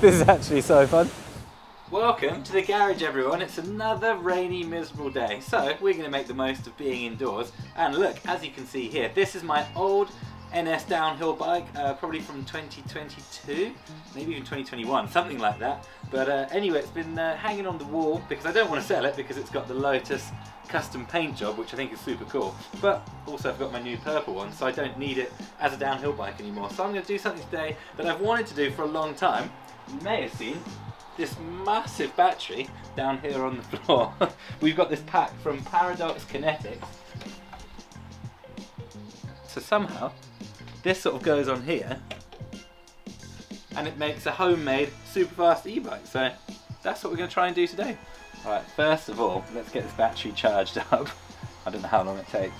This is actually so fun. Welcome to the garage, everyone. It's another rainy, miserable day, so we're going to make the most of being indoors. And look, as you can see here, this is my old NS downhill bike, probably from 2022, maybe even 2021, something like that. But anyway, it's been hanging on the wall because I don't want to sell it because it's got the Lotus custom paint job, which I think is super cool. But also I've got my new purple one, so I don't need it as a downhill bike anymore. So I'm going to do something today that I've wanted to do for a long time. You may have seen this massive battery down here on the floor. We've got this pack from Paradox Kinetics. So somehow, this sort of goes on here and it makes a homemade super fast e-bike, so that's what we're going to try and do today. Alright, first of all, let's get this battery charged up. I don't know how long it takes.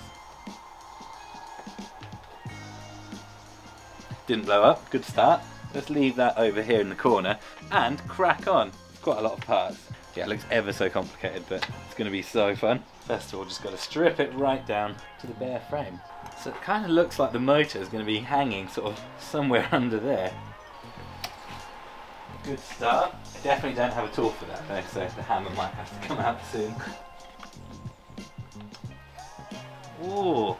Didn't blow up, good start. Let's leave that over here in the corner and crack on. It's quite a lot of parts. Yeah, it looks ever so complicated, but it's going to be so fun. First of all, just got to strip it right down to the bare frame. So it kind of looks like the motor is going to be hanging sort of somewhere under there. Good start. I definitely don't have a tool for that though, so the hammer might have to come out soon. Ooh,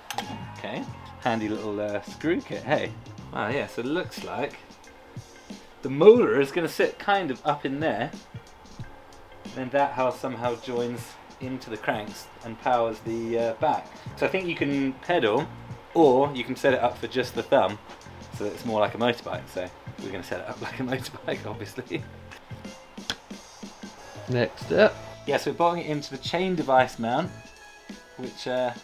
okay. Handy little screw kit, hey. Wow, yeah, so it looks like the motor is going to sit kind of up in there. Then that house somehow joins into the cranks and powers the back. So I think you can pedal or you can set it up for just the thumb so that it's more like a motorbike, so we're going to set it up like a motorbike obviously. Next up. Yeah, so we're bolting it into the chain device mount, which that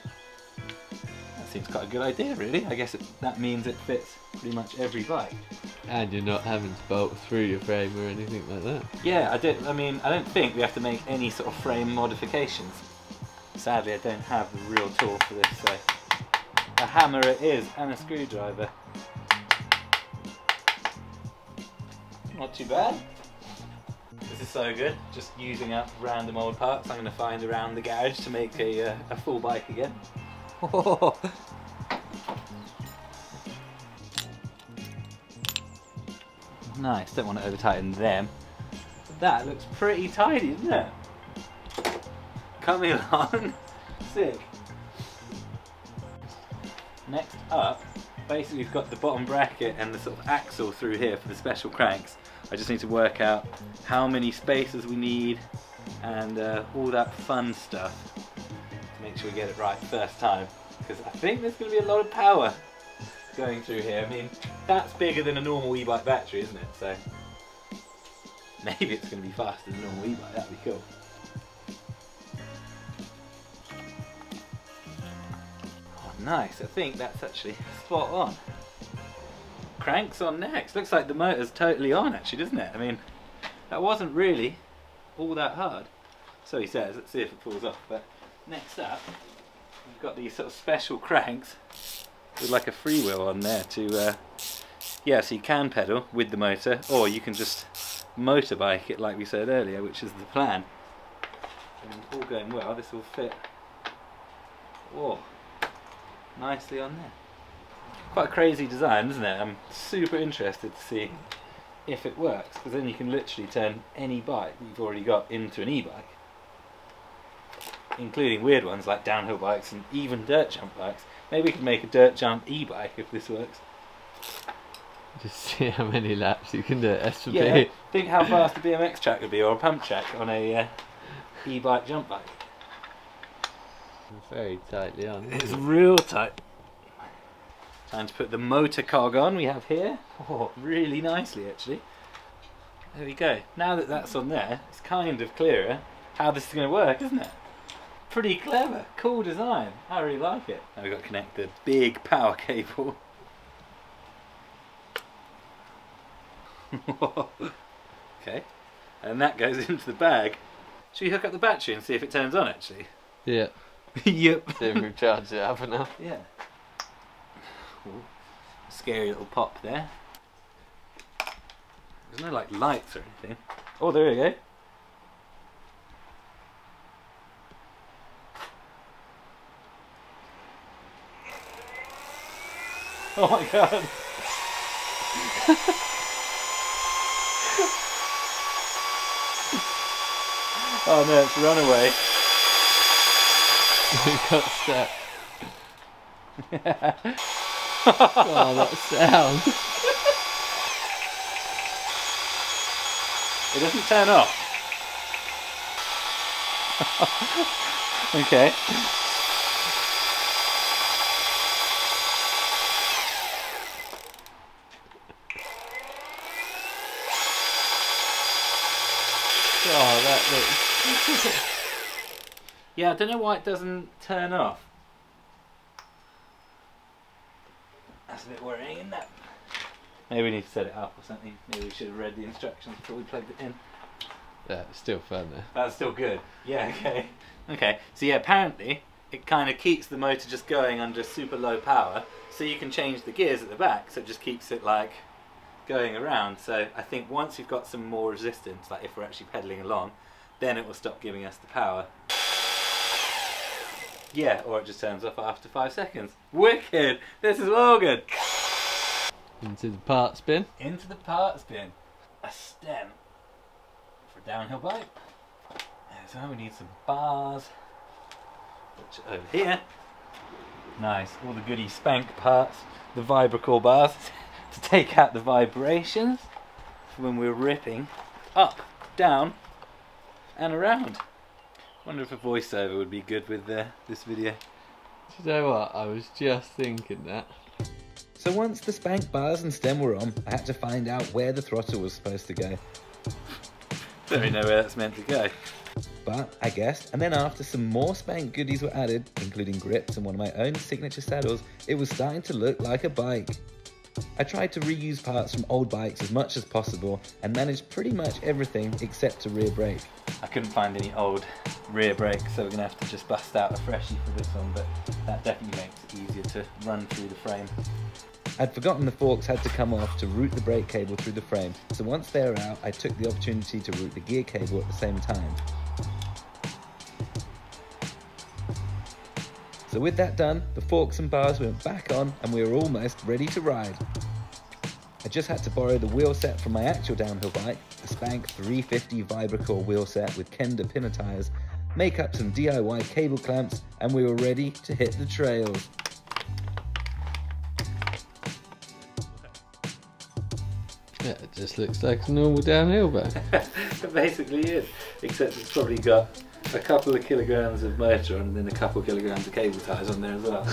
seems quite a good idea really. I guess that means it fits pretty much every bike. And you're not having to bolt through your frame or anything like that. Yeah, I don't think we have to make any sort of frame modifications. Sadly, I don't have the real tool for this, so a hammer it is, and a screwdriver. Not too bad. This is so good, just using up random old parts I'm going to find around the garage to make a full bike again. Nice, don't want to over tighten them. That looks pretty tidy, doesn't it? Coming along, sick. Next up, basically we've got the bottom bracket and the sort of axle through here for the special cranks. I just need to work out how many spacers we need and all that fun stuff to make sure we get it right first time, because I think there's going to be a lot of power going through here. I mean, that's bigger than a normal e-bike battery, isn't it? So maybe it's going to be faster than a normal e-bike, that'd be cool. Oh nice, I think that's actually spot on. Cranks on next. Looks like the motor's totally on actually, doesn't it? I mean, that wasn't really all that hard. So he says, let's see if it pulls off. But next up, we've got these sort of special cranks with like a freewheel on there to, yeah, so you can pedal with the motor or you can just motorbike it like we said earlier, which is the plan. And all going well, this will fit, oh, nicely on there. Quite a crazy design, isn't it? I'm super interested to see if it works, because then you can literally turn any bike that you've already got into an e-bike, including weird ones like downhill bikes and even dirt jump bikes. Maybe we could make a dirt jump e-bike if this works. Just see how many laps you can do at SB. Yeah, think how fast a BMX track would be, or a pump track on a e-bike jump bike. It's very tightly on. It's real tight. Time to put the motor cog on we have here. Oh, really nicely actually. There we go. Now that that's on there, it's kind of clearer how this is going to work, isn't it? Pretty clever, cool design. I really like it. Now we've got to connect the big power cable. Okay, and that goes into the bag. Should we hook up the battery and see if it turns on actually? Yeah. Yep. See if we've charged it up enough. Yeah. Ooh, scary little pop there. There's no like lights or anything. Oh, there we go. Oh my god. Oh no, it's Runaway. Who got stuck? Oh, that sound. It doesn't turn off. Okay. Oh, that looks... Yeah, I don't know why it doesn't turn off. That's a bit worrying, isn't it? Maybe we need to set it up or something. Maybe we should have read the instructions before we plugged it in. Yeah, it's still fun though. That's still good. Yeah, okay. Okay, so yeah, apparently it kind of keeps the motor just going under super low power, so you can change the gears at the back, so it just keeps it like going around. So I think once you've got some more resistance, like if we're actually pedaling along, then it will stop giving us the power. Yeah, or it just turns off after 5 seconds. Wicked! This is all good! Into the parts bin. Into the parts bin. A stem for a downhill bike. So we need some bars, which are over here. Nice, all the goody Spank parts, the Vibracore bars, to take out the vibrations when we're ripping up, down and around. Wonder if a voiceover would be good with this video. Do you know what, I was just thinking that. So once the Spank bars and stem were on, I had to find out where the throttle was supposed to go. Don't really know where that's meant to go. But I guessed, and then after some more Spank goodies were added, including grips and one of my own signature saddles, it was starting to look like a bike. I tried to reuse parts from old bikes as much as possible and managed pretty much everything except a rear brake. I couldn't find any old rear brakes, so we're going to have to just bust out a freshie for this one, but that definitely makes it easier to run through the frame. I'd forgotten the forks had to come off to route the brake cable through the frame, so once they were out I took the opportunity to route the gear cable at the same time. So with that done, the forks and bars went back on and we were almost ready to ride. I just had to borrow the wheel set from my actual downhill bike, the Spank 350 Vibracore wheel set with Kenda Pinner tyres, make up some DIY cable clamps, and we were ready to hit the trails. Yeah, it just looks like a normal downhill bike. It basically is, except it's probably got a couple of kilograms of motor and then a couple of kilograms of cable ties on there as well.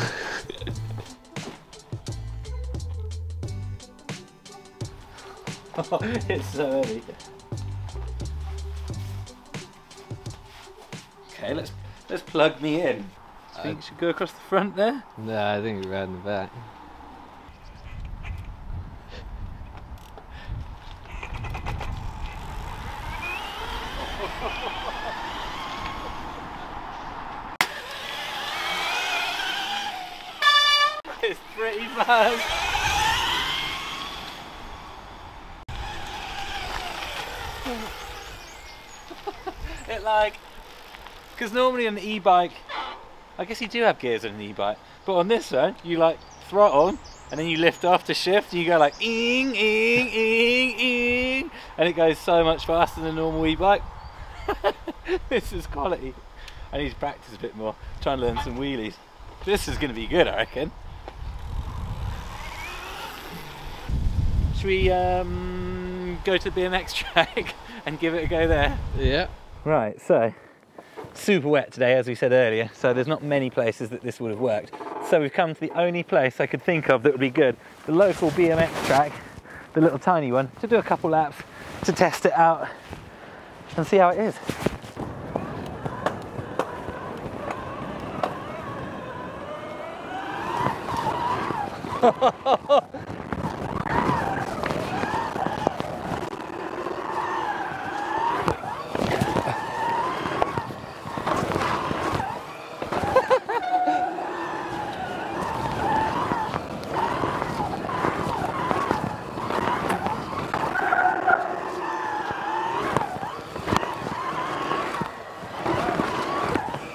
Oh, it's so heavy. Okay, let's plug me in. I think it should go across the front there. No, I think we're around the back. It's pretty fast. It like, because normally on an e-bike, I guess you do have gears on an e-bike, but on this one, you like throttle and then you lift off to shift and you go like ing, ing, ing, ing, and it goes so much faster than a normal e-bike. This is quality. I need to practice a bit more, try and learn some wheelies. This is going to be good, I reckon. Should we go to the BMX track and give it a go there? Yeah. Right, so super wet today, as we said earlier, so there's not many places that this would have worked. So we've come to the only place I could think of that would be good, the local BMX track, the little tiny one, to do a couple laps, to test it out and see how it is.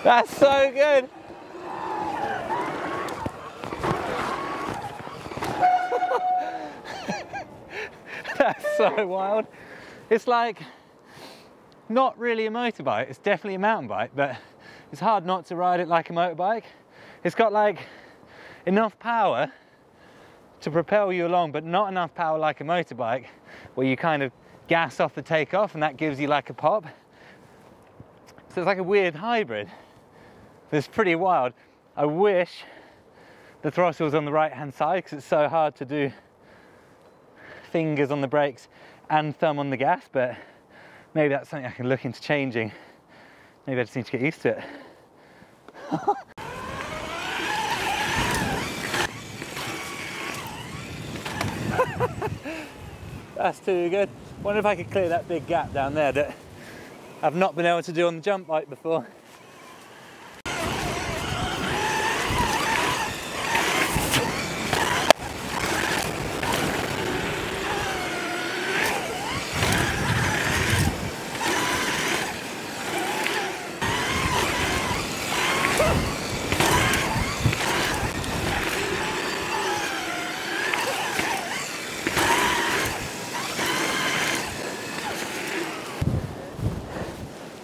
That's so good. That's so wild. It's like, not really a motorbike, it's definitely a mountain bike, but it's hard not to ride it like a motorbike. It's got like enough power to propel you along, but not enough power like a motorbike where you kind of gas off the takeoff and that gives you like a pop. So it's like a weird hybrid. It's pretty wild. I wish the throttle was on the right hand side because it's so hard to do fingers on the brakes and thumb on the gas, but maybe that's something I can look into changing. Maybe I just need to get used to it. That's too good. Wonder if I could clear that big gap down there that I've not been able to do on the jump bike before.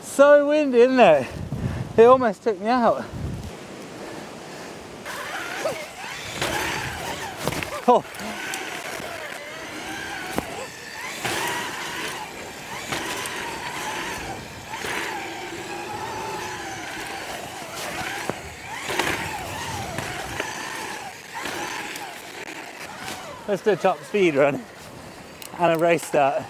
So windy, isn't it? It almost took me out. Oh. Let's do a top speed run and a race start.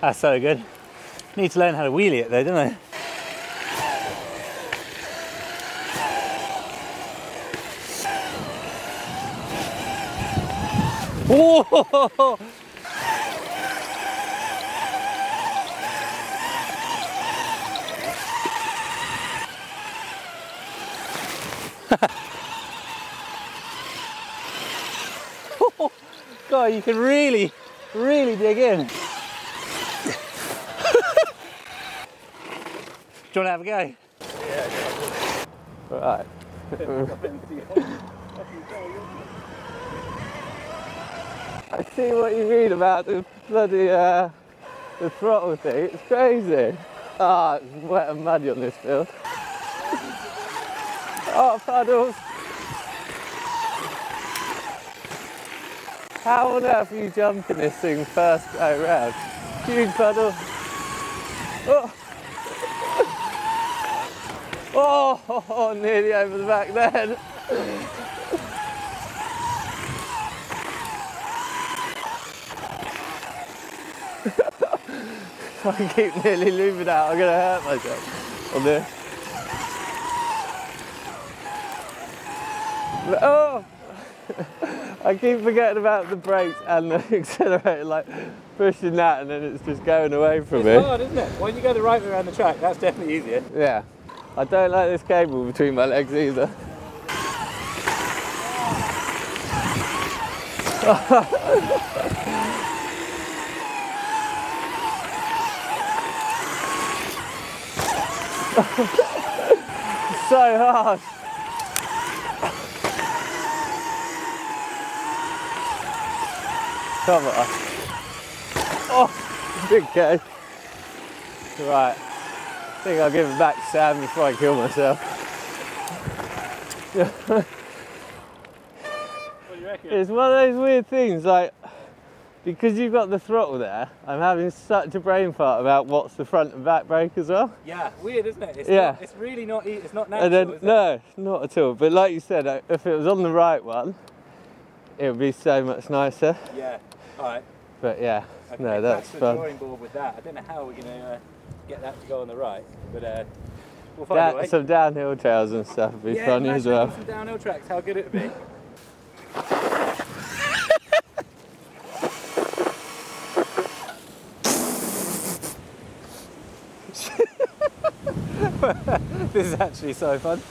That's so good. Need to learn how to wheelie it though, don't I? Whoa! God, you can really, really dig in. Do you want to have a go? Yeah, all right. I see what you mean about the bloody the throttle thing. It's crazy. Ah, oh, it's wet and muddy on this field. Oh, puddles. How on earth are you jumping this thing first go round? Huge puddle. Oh. Oh, nearly over the back then. I can keep nearly looping out, I'm going to hurt myself on this. Oh! I keep forgetting about the brakes and the accelerator, like pushing that and then it's just going away from me. It's hard, isn't it? When you go the right way around the track, that's definitely easier. Yeah. I don't like this cable between my legs either. So hard. Come on. Oh, big cage. Right. I think I'll give it back to Sam before I kill myself. What do you reckon? It's one of those weird things, like, because you've got the throttle there, I'm having such a brain fart about what's the front and back brake as well. Yeah, weird, isn't it? It's yeah. Not, it's really not, it's not natural, and then, is it? No, not at all. But like you said, if it was on the right one, it would be so much nicer. Yeah, all right. But yeah, okay, no, that's fun. Drawing board with that. I don't know how we're going to... get that to go on the right, but we'll find a way. Some downhill trails and stuff would be funny as well. Some downhill tracks, how good it would be. This is actually so fun.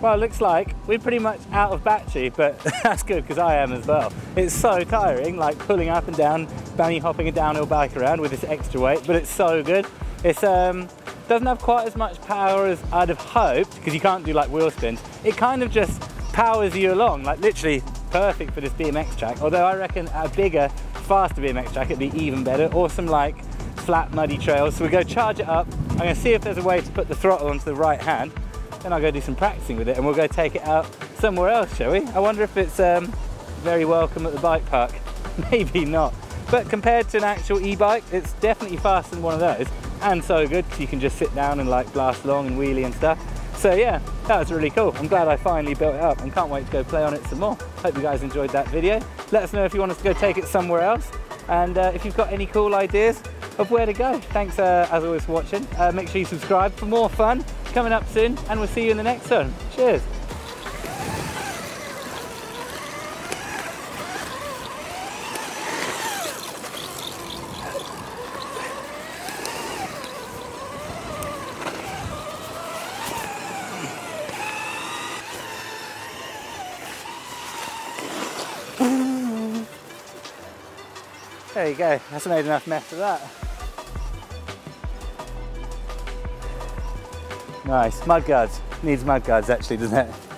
Well, it looks like we're pretty much out of battery, but that's good because I am as well. It's so tiring, like pulling up and down, bunny hopping a downhill bike around with this extra weight, but it's so good. It doesn't have quite as much power as I'd have hoped because you can't do like wheel spins. It kind of just powers you along, like literally perfect for this BMX track, although I reckon a bigger, faster BMX track it'd be even better, or some like flat muddy trails. So we go charge it up. I'm going to see if there's a way to put the throttle onto the right hand. Then I'll go do some practicing with it and we'll go take it out somewhere else, shall we? I wonder if it's very welcome at the bike park. Maybe not. But compared to an actual e-bike, it's definitely faster than one of those. And so good because you can just sit down and like blast along and wheelie and stuff. So yeah, that was really cool. I'm glad I finally built it up and can't wait to go play on it some more. Hope you guys enjoyed that video. Let us know if you want us to go take it somewhere else. And if you've got any cool ideas of where to go. Thanks as always for watching. Make sure you subscribe for more fun coming up soon, and we'll see you in the next one. Cheers. There you go, that's made enough mess of that. Nice, mudguards. Needs mudguards actually, doesn't it?